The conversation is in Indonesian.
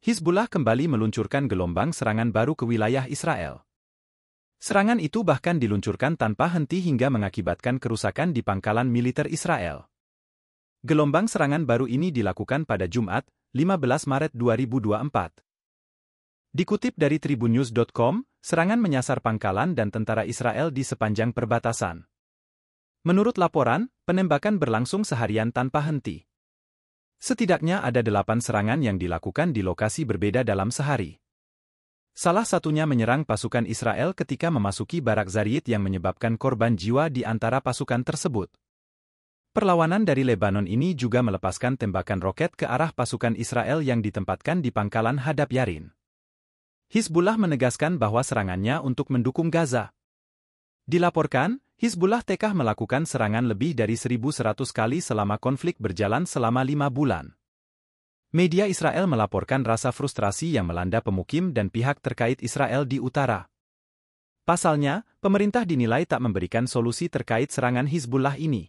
Hizbullah kembali meluncurkan gelombang serangan baru ke wilayah Israel. Serangan itu bahkan diluncurkan tanpa henti hingga mengakibatkan kerusakan di pangkalan militer Israel. Gelombang serangan baru ini dilakukan pada Jumat, 15 Maret 2024. Dikutip dari Tribunnews.com, serangan menyasar pangkalan dan tentara Israel di sepanjang perbatasan. Menurut laporan, penembakan berlangsung seharian tanpa henti. Setidaknya ada 8 serangan yang dilakukan di lokasi berbeda dalam sehari. Salah satunya menyerang pasukan Israel ketika memasuki Barak Zariit yang menyebabkan korban jiwa di antara pasukan tersebut. Perlawanan dari Lebanon ini juga melepaskan tembakan roket ke arah pasukan Israel yang ditempatkan di pangkalan Hadab Yarin. Hizbullah menegaskan bahwa serangannya untuk mendukung Gaza. Dilaporkan, Hizbullah tekah melakukan serangan lebih dari 1.100 kali selama konflik berjalan selama 5 bulan. Media Israel melaporkan rasa frustrasi yang melanda pemukim dan pihak terkait Israel di utara. Pasalnya, pemerintah dinilai tak memberikan solusi terkait serangan Hizbullah ini.